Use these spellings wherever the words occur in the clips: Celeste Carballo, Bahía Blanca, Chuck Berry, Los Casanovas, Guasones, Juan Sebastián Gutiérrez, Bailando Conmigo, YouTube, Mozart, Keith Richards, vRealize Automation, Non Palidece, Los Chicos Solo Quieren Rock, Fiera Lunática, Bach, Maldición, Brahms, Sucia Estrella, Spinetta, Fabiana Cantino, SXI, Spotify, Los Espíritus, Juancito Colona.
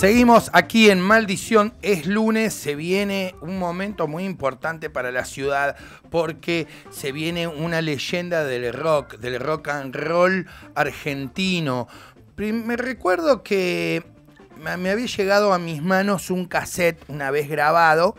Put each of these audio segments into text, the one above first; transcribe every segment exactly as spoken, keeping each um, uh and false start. Seguimos aquí en Maldición, es lunes, se viene un momento muy importante para la ciudad porque se viene una leyenda del rock, del rock and roll argentino. Me recuerdo que me había llegado a mis manos un cassette una vez grabado,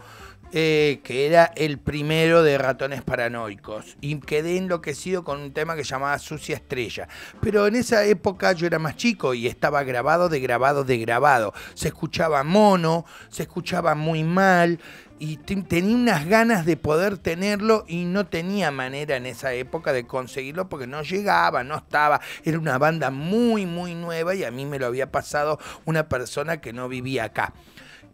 Eh, que era el primero de Ratones Paranoicos, y quedé enloquecido con un tema que llamaba Sucia Estrella, pero en esa época yo era más chico y estaba grabado de grabado de grabado, se escuchaba mono, se escuchaba muy mal y tenía unas ganas de poder tenerlo y no tenía manera en esa época de conseguirlo porque no llegaba, no estaba, era una banda muy muy nueva y a mí me lo había pasado una persona que no vivía acá.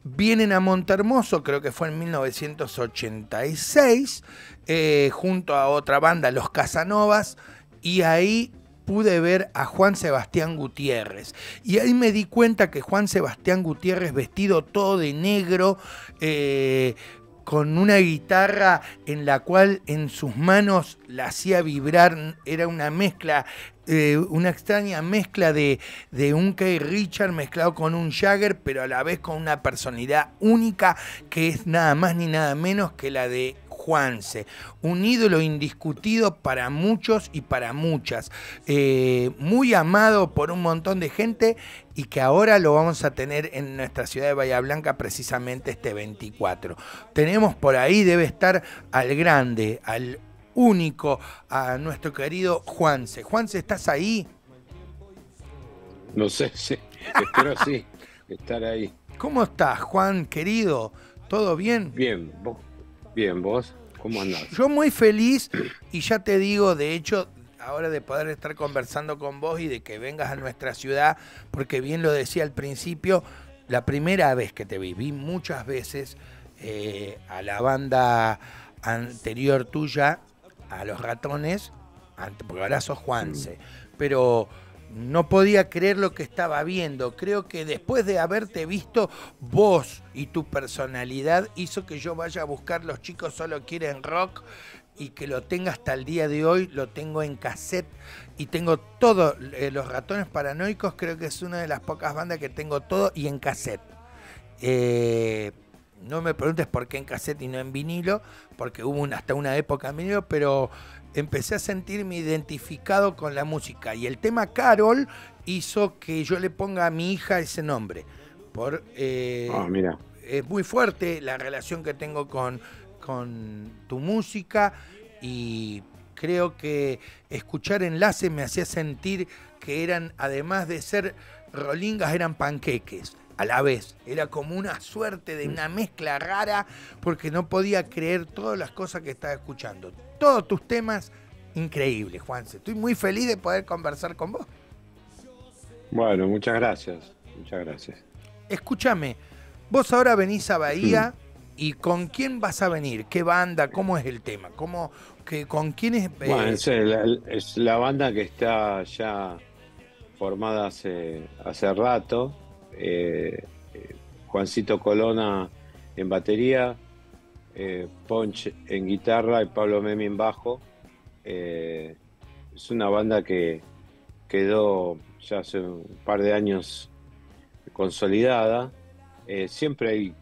Vienen a Montehermoso, creo que fue en mil novecientos ochenta y seis, eh, junto a otra banda, Los Casanovas, y ahí pude ver a Juan Sebastián Gutiérrez. Y ahí me di cuenta que Juan Sebastián Gutiérrez, vestido todo de negro, eh, con una guitarra en la cual en sus manos la hacía vibrar, era una mezcla, eh, una extraña mezcla de, de un Keith Richards mezclado con un Jagger, pero a la vez con una personalidad única que es nada más ni nada menos que la de Juanse, un ídolo indiscutido para muchos y para muchas, eh, muy amado por un montón de gente y que ahora lo vamos a tener en nuestra ciudad de Bahía Blanca precisamente este veinticuatro. Tenemos por ahí, debe estar al grande, al único, a nuestro querido Juanse. Juanse, ¿estás ahí? No sé, sí. Espero sí, estar ahí. ¿Cómo estás, Juan, querido? ¿Todo bien? Bien, vos. Bien, ¿vos? ¿Cómo andás? Yo muy feliz y ya te digo, de hecho, ahora de poder estar conversando con vos y de que vengas a nuestra ciudad, porque bien lo decía al principio, la primera vez que te vi, vi muchas veces eh, a la banda anterior tuya, a Los Ratones, porque ahora sos Juanse, pero no podía creer lo que estaba viendo. Creo que después de haberte visto, vos y tu personalidad hizo que yo vaya a buscar Los Chicos Solo Quieren Rock y que lo tenga hasta el día de hoy, lo tengo en cassette y tengo todo, eh, Los Ratones Paranoicos creo que es una de las pocas bandas que tengo todo y en cassette. Eh, no me preguntes por qué en cassette y no en vinilo, porque hubo un, hasta una época en vinilo, pero empecé a sentirme identificado con la música y el tema Carol hizo que yo le ponga a mi hija ese nombre. Por, eh, oh, mira. Es muy fuerte la relación que tengo con, con tu música y creo que escuchar Enlace me hacía sentir que eran, además de ser rolingas, eran panqueques a la vez. Era como una suerte de una mezcla rara porque no podía creer todas las cosas que estaba escuchando. Todos tus temas increíbles, Juanse. Estoy muy feliz de poder conversar con vos. Bueno, muchas gracias. Muchas gracias. Escúchame, vos ahora venís a Bahía sí. ¿Y con quién vas a venir? ¿Qué banda? ¿Cómo es el tema? ¿Cómo, que, ¿Con quién es? Eh... Bueno, es la, es la banda que está ya formada hace, hace rato. Eh, Juancito Colona en batería, Eh, Ponch en guitarra y Pablo Memi en bajo. Eh, es una banda que quedó ya hace un par de años consolidada. Eh, siempre hay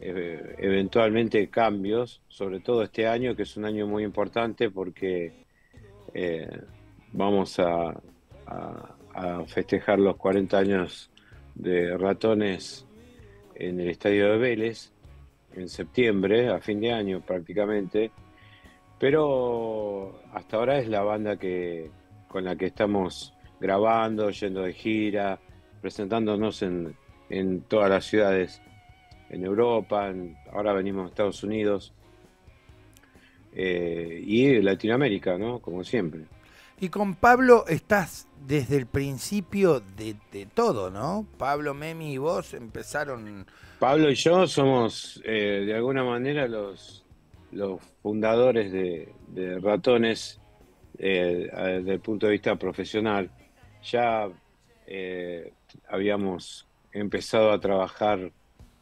eh, eventualmente cambios, sobre todo este año, que es un año muy importante porque eh, vamos a, a, a festejar los cuarenta años de Ratones en el Estadio de Vélez, en septiembre, a fin de año prácticamente, pero hasta ahora es la banda que, con la que estamos grabando, yendo de gira, presentándonos en, en todas las ciudades, en Europa, en, ahora venimos a Estados Unidos eh, y Latinoamérica, ¿no? Como siempre. Y con Pablo estás desde el principio de, de todo, ¿no? Pablo, Memi y vos empezaron. Pablo y yo somos, eh, de alguna manera, los, los fundadores de, de Ratones eh, desde el punto de vista profesional. Ya eh, habíamos empezado a trabajar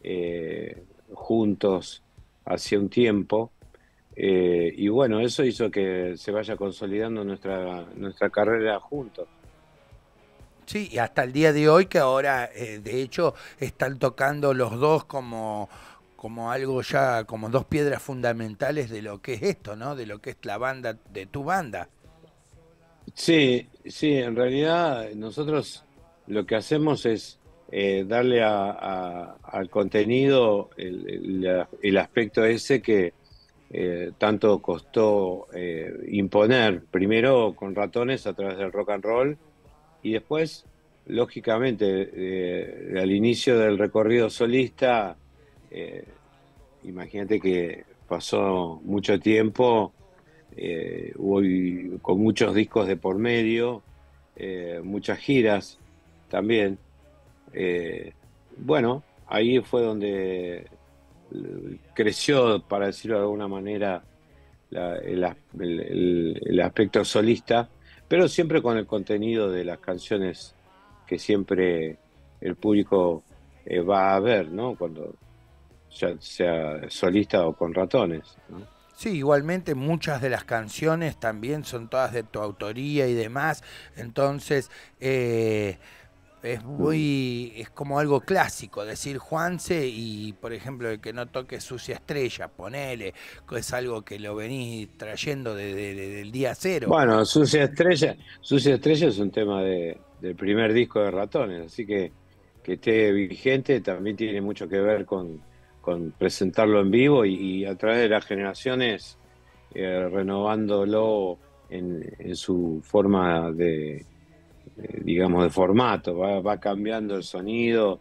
eh, juntos hace un tiempo. Eh, y bueno, eso hizo que se vaya consolidando nuestra, nuestra carrera juntos. Sí, y hasta el día de hoy, que ahora, eh, de hecho, están tocando los dos como, como algo ya, como dos piedras fundamentales de lo que es esto, ¿no? De lo que es la banda, de tu banda. Sí, sí, en realidad nosotros lo que hacemos es eh, darle a, a, al contenido el, el, el aspecto ese que eh, tanto costó eh, imponer, primero con Ratones a través del rock and roll, y después, lógicamente, eh, al inicio del recorrido solista, eh, imagínate que pasó mucho tiempo, eh, hubo, con muchos discos de por medio, eh, muchas giras también. Eh, bueno, ahí fue donde creció, para decirlo de alguna manera, la, el, el, el aspecto solista, pero siempre con el contenido de las canciones que siempre el público eh, va a ver, ¿no? Cuando ya sea solista o con Ratones, ¿no? Sí, igualmente muchas de las canciones también son todas de tu autoría y demás, entonces eh, es muy, es como algo clásico decir Juanse y, por ejemplo, el que no toque Sucia Estrella, ponele, es algo que lo venís trayendo desde, desde el día cero. Bueno, Sucia Estrella, Sucia Estrella es un tema de, del primer disco de Ratones, así que que esté vigente también tiene mucho que ver con con presentarlo en vivo y, y a través de las generaciones eh, renovándolo en, en su forma de, eh, digamos, de formato, va, va cambiando el sonido,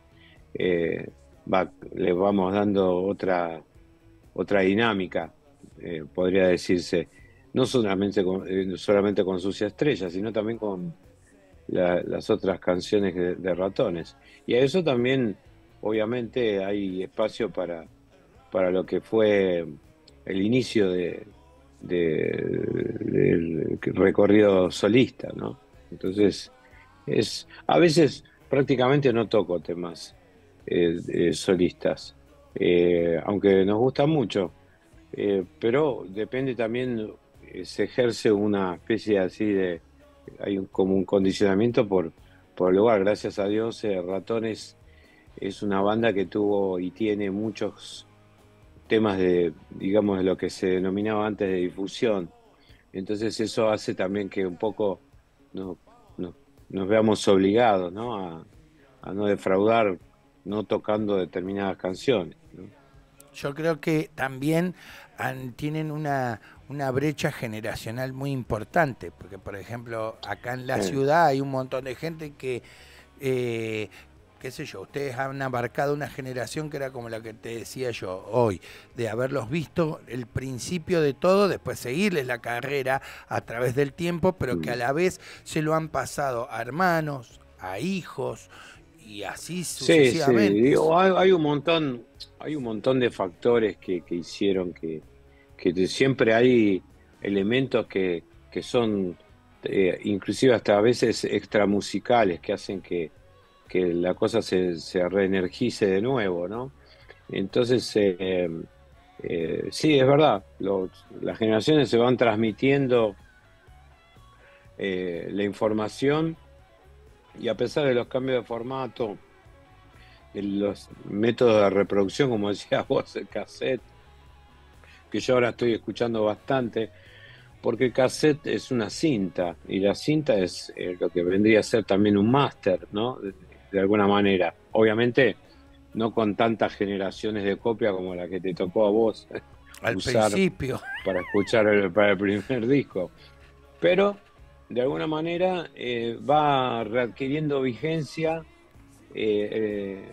eh, va, le vamos dando otra, otra dinámica, eh, podría decirse, no solamente con, eh, solamente con Sucia Estrella, sino también con la, las otras canciones de, de Ratones. Y a eso también... Obviamente hay espacio para, para lo que fue el inicio de, de, del recorrido solista, ¿no? Entonces, es, a veces prácticamente no toco temas eh, eh, solistas, eh, aunque nos gusta mucho, eh, pero depende también, eh, se ejerce una especie así de, hay un, como un condicionamiento por, por el lugar. Gracias a Dios, eh, Ratones... es una banda que tuvo y tiene muchos temas de, digamos, de lo que se denominaba antes de difusión. Entonces eso hace también que un poco no, no, nos veamos obligados, ¿no? A, a no defraudar, no tocando determinadas canciones, ¿no? Yo creo que también tienen una, una brecha generacional muy importante, porque, por ejemplo, acá en la sí. ciudad hay un montón de gente que... Eh, qué sé yo, ustedes han abarcado una generación que era como la que te decía yo hoy, de haberlos visto el principio de todo, después seguirles la carrera a través del tiempo, pero que a la vez se lo han pasado a hermanos, a hijos y así sucesivamente. Sí, sí. Digo, hay, hay un montón, hay un montón de factores que, que hicieron que, que siempre hay elementos que, que son eh, inclusive hasta a veces extramusicales, que hacen que que la cosa se, se reenergice de nuevo, ¿no? Entonces, eh, eh, sí, es verdad, lo, las generaciones se van transmitiendo eh, la información, y a pesar de los cambios de formato, de los métodos de reproducción, como decías vos, el cassette, que yo ahora estoy escuchando bastante, porque el cassette es una cinta, y la cinta es eh, lo que vendría a ser también un máster, ¿no? De alguna manera, obviamente no con tantas generaciones de copia como la que te tocó a vos al principio para escuchar el, para el primer disco, pero de alguna manera eh, va readquiriendo vigencia eh,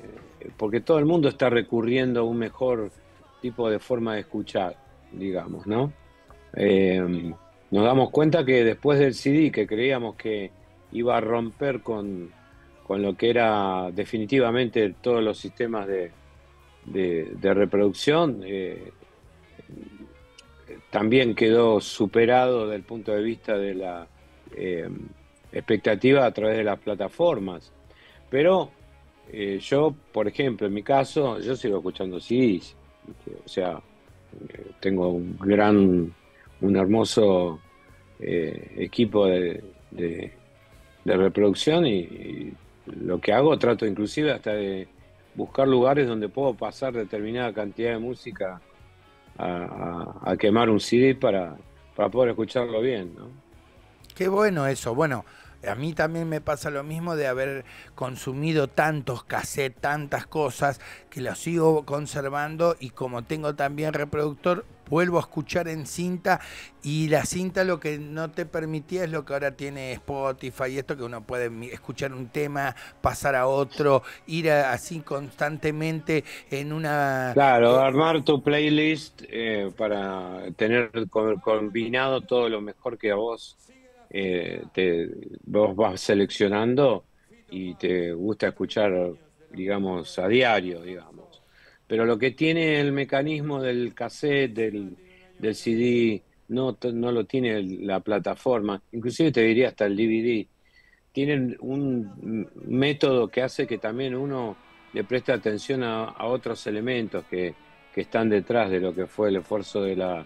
eh, porque todo el mundo está recurriendo a un mejor tipo de forma de escuchar, digamos, ¿no? Eh, nos damos cuenta que después del C D, que creíamos que iba a romper con con lo que era definitivamente todos los sistemas de, de, de reproducción, eh, también quedó superado desde el punto de vista de la eh, expectativa a través de las plataformas. Pero eh, yo, por ejemplo, en mi caso, yo sigo escuchando C Ds, o sea, tengo un gran, un hermoso eh, equipo de... de de reproducción y, y lo que hago, trato inclusive hasta de buscar lugares donde puedo pasar determinada cantidad de música a, a, a quemar un C D para, para poder escucharlo bien, ¿no? Qué bueno eso. Bueno, a mí también me pasa lo mismo de haber consumido tantos cassettes, tantas cosas, que los sigo conservando, y como tengo también reproductor, vuelvo a escuchar en cinta, y la cinta lo que no te permitía es lo que ahora tiene Spotify y esto, que uno puede escuchar un tema, pasar a otro, ir a, así constantemente en una... Claro, eh, armar tu playlist eh, para tener combinado todo lo mejor que a vos Eh, te, vos vas seleccionando y te gusta escuchar, digamos, a diario, digamos. Pero lo que tiene el mecanismo del cassette, del, del C D, no, no lo tiene la plataforma, inclusive te diría hasta el D V D. Tienen un método que hace que también uno le preste atención a, a otros elementos que, que están detrás de lo que fue el esfuerzo de la,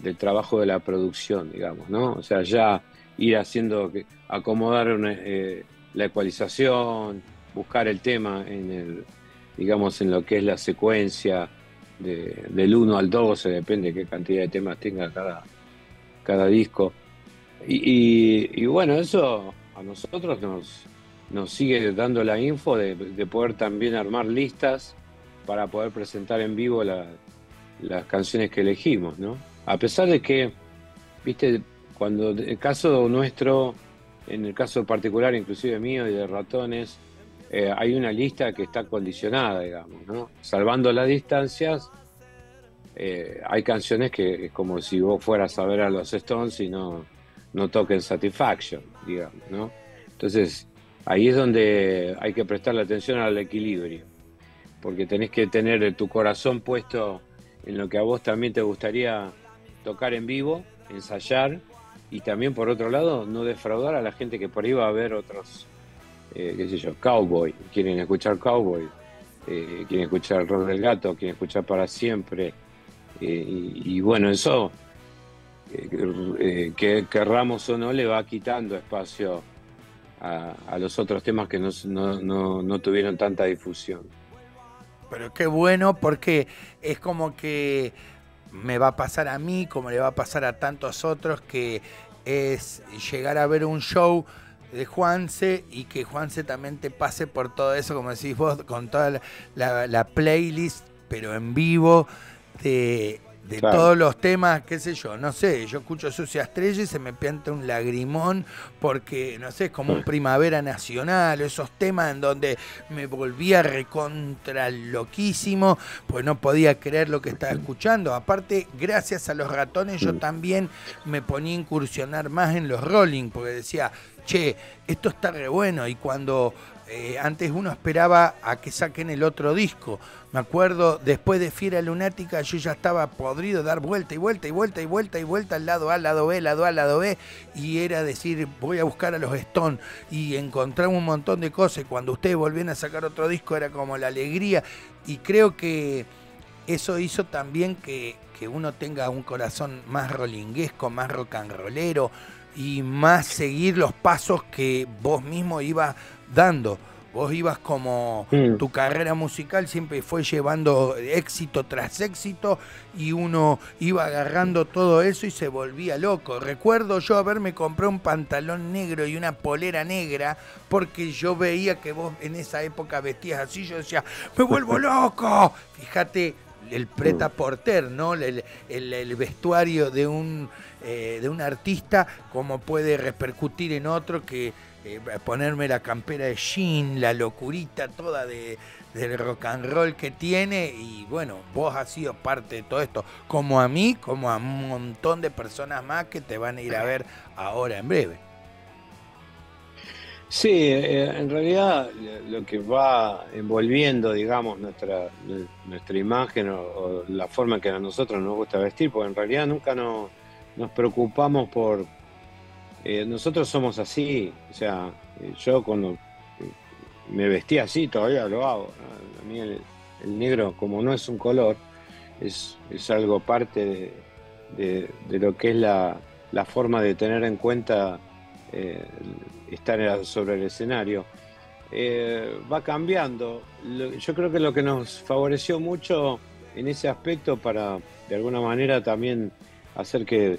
del trabajo de la producción, digamos, ¿no? O sea, ya ir haciendo, acomodar una, eh, la ecualización, buscar el tema en el, digamos, en lo que es la secuencia de, del uno al doce, depende de qué cantidad de temas tenga cada, cada disco. Y, y, y bueno, eso a nosotros nos, nos sigue dando la info de, de poder también armar listas para poder presentar en vivo la, las canciones que elegimos, ¿no? A pesar de que, viste, cuando el caso nuestro, en el caso particular inclusive mío y de Ratones, eh, hay una lista que está condicionada, digamos, ¿no? Salvando las distancias, eh, hay canciones que es como si vos fueras a ver a los Stones y no, no toquen Satisfaction, digamos, ¿no? Entonces, ahí es donde hay que prestarle atención al equilibrio, porque tenés que tener tu corazón puesto en lo que a vos también te gustaría tocar en vivo, ensayar, y también, por otro lado, no defraudar a la gente que por ahí va a ver otros, eh, qué sé yo, Cowboy, quieren escuchar Cowboy, eh, quieren escuchar Rock del Gato, quieren escuchar Para Siempre, eh, y, y bueno, eso, eh, que querramos o no, le va quitando espacio a, a los otros temas que no, no, no, no tuvieron tanta difusión. Pero qué bueno, porque es como que me va a pasar a mí, como le va a pasar a tantos otros, que es llegar a ver un show de Juanse y que Juanse también te pase por todo eso, como decís vos, con toda la, la, la playlist, pero en vivo, de, de claro, todos los temas, qué sé yo, no sé, yo escucho Sucia Estrella y se me pianta un lagrimón porque, no sé, es como un Primavera Nacional, esos temas en donde me volvía recontra loquísimo, pues no podía creer lo que estaba escuchando. Aparte, gracias a los Ratones yo también me ponía a incursionar más en los Rolling, porque decía, che, esto está re bueno, y cuando... Eh, antes uno esperaba a que saquen el otro disco. Me acuerdo, después de Fiera Lunática, yo ya estaba podrido, dar vuelta y vuelta y vuelta y vuelta y vuelta al lado A, al lado B, al lado A, al lado B, y era decir, voy a buscar a los Stone, y encontramos un montón de cosas, y cuando ustedes volvían a sacar otro disco era como la alegría, y creo que eso hizo también que, que uno tenga un corazón más rolinguesco, más rock and rollero, y más seguir los pasos que vos mismo ibas dando. Vos ibas como mm. tu carrera musical siempre fue llevando éxito tras éxito, y uno iba agarrando todo eso y se volvía loco. Recuerdo yo haberme comprado un pantalón negro y una polera negra porque yo veía que vos en esa época vestías así, yo decía, ¡me vuelvo loco! Fíjate el prêt-à-porter, ¿no? El, el, el vestuario de un, eh, de un artista, cómo puede repercutir en otro, que eh, ponerme la campera de jean, la locurita toda de, del rock and roll que tiene, y bueno, vos has sido parte de todo esto, como a mí, como a un montón de personas más que te van a ir a ver ahora en breve. Sí, eh, en realidad lo que va envolviendo, digamos, nuestra, nuestra imagen o, o la forma en que a nosotros nos gusta vestir, porque en realidad nunca no, nos preocupamos por... Eh, nosotros somos así, o sea, yo cuando me vestí así todavía lo hago. A mí el, el negro, como no es un color, es, es algo parte de, de, de lo que es la, la forma de tener en cuenta... Eh, estar sobre el escenario. Eh, va cambiando. Yo creo que lo que nos favoreció mucho en ese aspecto para, de alguna manera, también hacer que,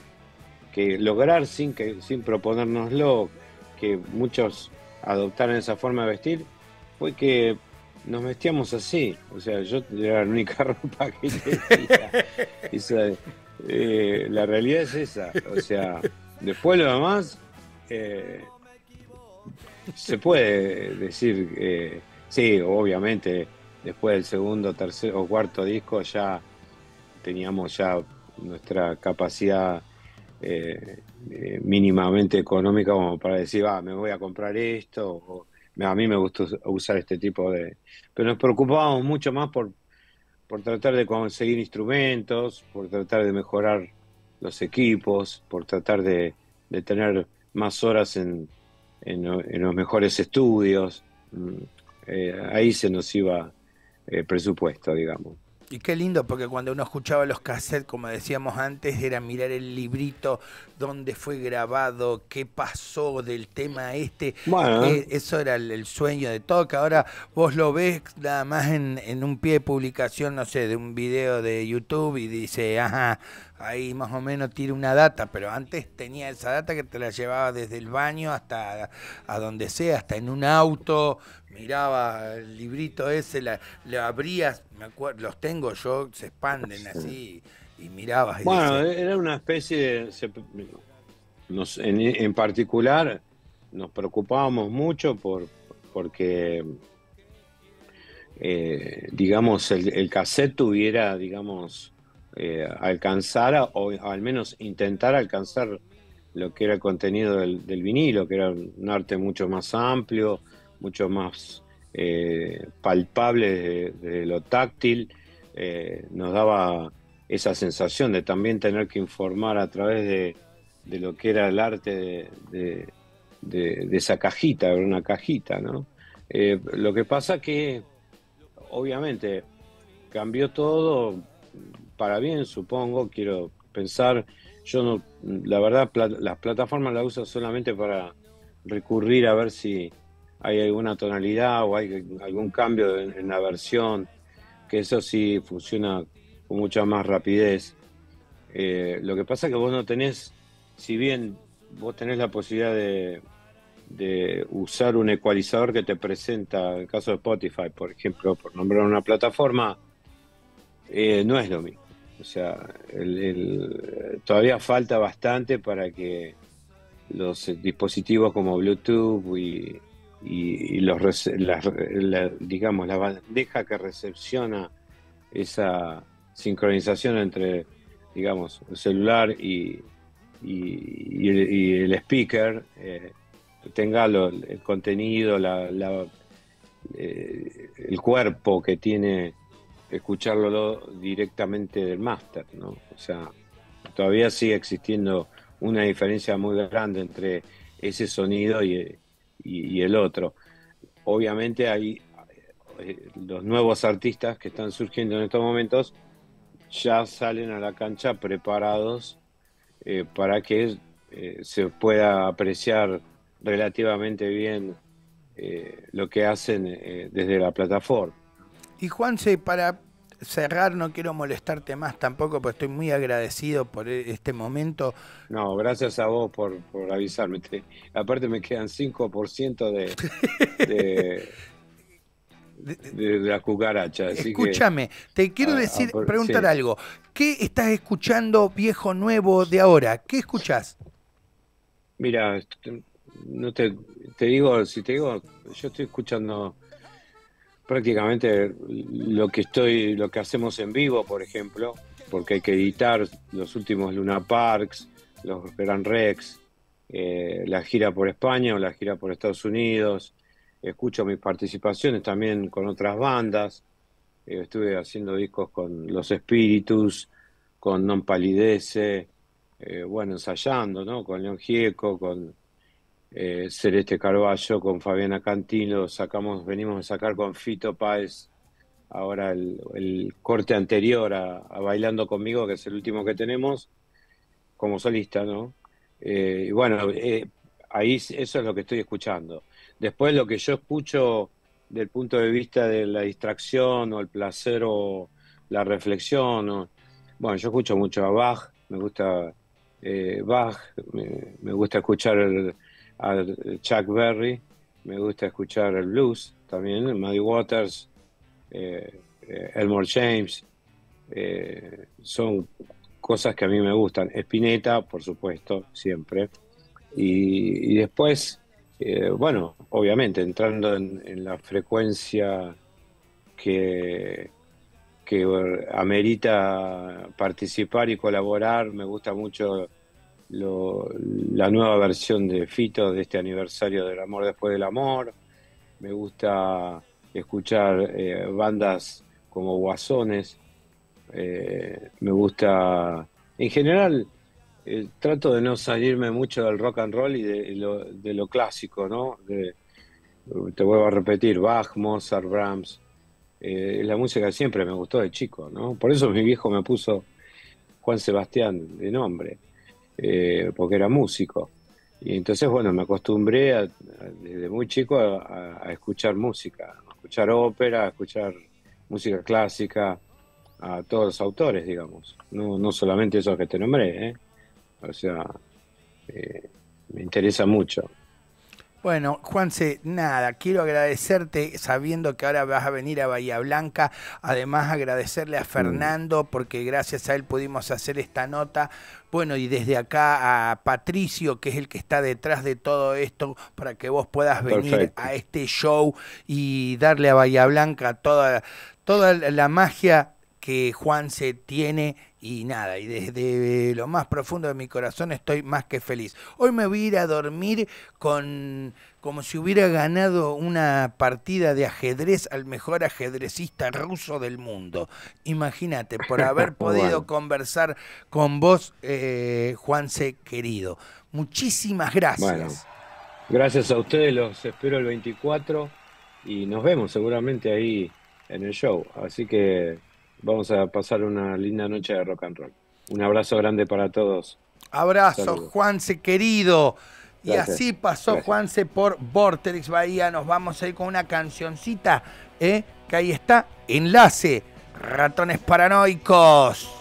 que lograr sin, que, sin proponérnoslo, que muchos adoptaran esa forma de vestir, fue que nos vestíamos así. O sea, yo era la única ropa que tenía. Esa, eh, la realidad es esa. O sea, después lo demás, eh, se puede decir, eh, sí, obviamente, después del segundo, tercer o cuarto disco ya teníamos ya nuestra capacidad eh, eh, mínimamente económica como para decir, ah, me voy a comprar esto, o a mí me gusta usar este tipo de... Pero nos preocupábamos mucho más por, por tratar de conseguir instrumentos, por tratar de mejorar los equipos, por tratar de, de tener más horas en, en, en los mejores estudios. Eh, ahí se nos iba... Eh, presupuesto, digamos. Y qué lindo, porque cuando uno escuchaba los cassettes, como decíamos antes, era mirar el librito, dónde fue grabado, qué pasó del tema este. Bueno. Eh, eso era el, el sueño de todo, que ahora vos lo ves nada más en, en un pie de publicación, no sé, de un video de YouTube y dice, ajá, ahí más o menos tira una data, pero antes tenía esa data que te la llevaba desde el baño hasta a donde sea, hasta en un auto. Miraba el librito ese, la, la abrías, me acuerdo, los tengo yo, se expanden así, y mirabas. Y bueno, decías, era una especie de... Se, nos, en, en particular nos preocupábamos mucho por porque, eh, digamos, el, el cassette tuviera, digamos, eh, alcanzara, o al menos intentara alcanzar lo que era el contenido del, del vinilo, que era un arte mucho más amplio, mucho más eh, palpable de, de lo táctil. Eh, nos daba esa sensación de también tener que informar a través de, de lo que era el arte de, de, de, de esa cajita, era una cajita, ¿no? Eh, lo que pasa que, obviamente, cambió todo para bien, supongo, quiero pensar. Yo, no, la verdad, pla las plataformas las uso solamente para recurrir a ver si hay alguna tonalidad o hay algún cambio en, en la versión, que eso sí funciona con mucha más rapidez. Eh, lo que pasa es que vos no tenés, si bien vos tenés la posibilidad de, de usar un ecualizador que te presenta, en el caso de Spotify, por ejemplo, por nombrar una plataforma, eh, no es lo mismo. O sea, el, el, todavía falta bastante para que los dispositivos como Bluetooth y... y, y los, la, la, digamos, la bandeja que recepciona esa sincronización entre, digamos, el celular y, y, y, el, y el speaker, eh, tenga lo, el contenido, la, la, eh, el cuerpo que tiene escucharlo directamente del máster, ¿no? O sea, todavía sigue existiendo una diferencia muy grande entre ese sonido y y el otro. Obviamente hay eh, los nuevos artistas que están surgiendo en estos momentos ya salen a la cancha preparados eh, para que eh, se pueda apreciar relativamente bien eh, lo que hacen eh, desde la plataforma. Y Juanse, para cerrar, no quiero molestarte más tampoco, porque estoy muy agradecido por este momento. No, gracias a vos por, por avisarme. Te, aparte me quedan cinco por ciento de, de, de, de, de la cucaracha. Así escúchame, que, te quiero decir, a, a, preguntar sí. algo. ¿Qué estás escuchando, viejo, nuevo, de ahora? ¿Qué escuchás? Mira, no te, te digo, si te digo, yo estoy escuchando... prácticamente lo que estoy, lo que hacemos en vivo, por ejemplo, porque hay que editar los últimos Luna Parks, los Gran Rex, eh, la gira por España o la gira por Estados Unidos. Escucho mis participaciones también con otras bandas. Eh, estuve haciendo discos con Los Espíritus, con Non Palidece, eh, bueno, ensayando, ¿no? Con León Gieco, con Eh, Celeste Carballo, con Fabiana Cantino, sacamos, venimos a sacar con Fito Páez ahora el, el corte anterior a, a Bailando Conmigo, que es el último que tenemos como solista, ¿no? Eh, y bueno, eh, ahí eso es lo que estoy escuchando. Después lo que yo escucho del punto de vista de la distracción o el placer o la reflexión, o, bueno, yo escucho mucho a Bach, me gusta eh, Bach, me, me gusta escuchar el, a Chuck Berry, me gusta escuchar el blues también, el Muddy Waters, eh, eh, Elmore James, eh, son cosas que a mí me gustan. Spinetta, por supuesto, siempre. Y, y después, eh, bueno, obviamente, entrando en, en la frecuencia que, que amerita participar y colaborar, me gusta mucho lo, la nueva versión de Fito de este aniversario del amor después del amor. Me gusta escuchar eh, bandas como Guasones. Eh, me gusta, en general, eh, trato de no salirme mucho del rock and roll y de, de, lo, de lo clásico, ¿no? De, te vuelvo a repetir, Bach, Mozart, Brahms, eh, la música siempre me gustó de chico, ¿no? Por eso mi viejo me puso Juan Sebastián de nombre, eh, porque era músico. Y entonces, bueno, me acostumbré a, a, desde muy chico a, a, a escuchar música, a escuchar ópera, a escuchar música clásica, a todos los autores, digamos, no, no solamente esos que te nombré, ¿eh? O sea, eh, me interesa mucho. Bueno, Juanse, nada, quiero agradecerte sabiendo que ahora vas a venir a Bahía Blanca, además agradecerle a Fernando porque gracias a él pudimos hacer esta nota, bueno, y desde acá a Patricio, que es el que está detrás de todo esto, para que vos puedas venir Perfecto. A este show y darle a Bahía Blanca toda, toda la magia que Juanse tiene y nada, y desde lo más profundo de mi corazón estoy más que feliz. Hoy me voy a ir a dormir con como si hubiera ganado una partida de ajedrez al mejor ajedrecista ruso del mundo. Imagínate, por haber podido bueno. conversar con vos, eh, Juanse querido. Muchísimas gracias. Bueno, gracias a ustedes, los espero el veinticuatro y nos vemos seguramente ahí en el show. Así que vamos a pasar una linda noche de rock and roll. Un abrazo grande para todos. Abrazo, Saludos. Juanse, querido. Gracias. Y así pasó Gracias. Juanse por Vorterix Bahía. Nos vamos a ir con una cancioncita, ¿eh? Que ahí está, Enlace, Ratones Paranoicos.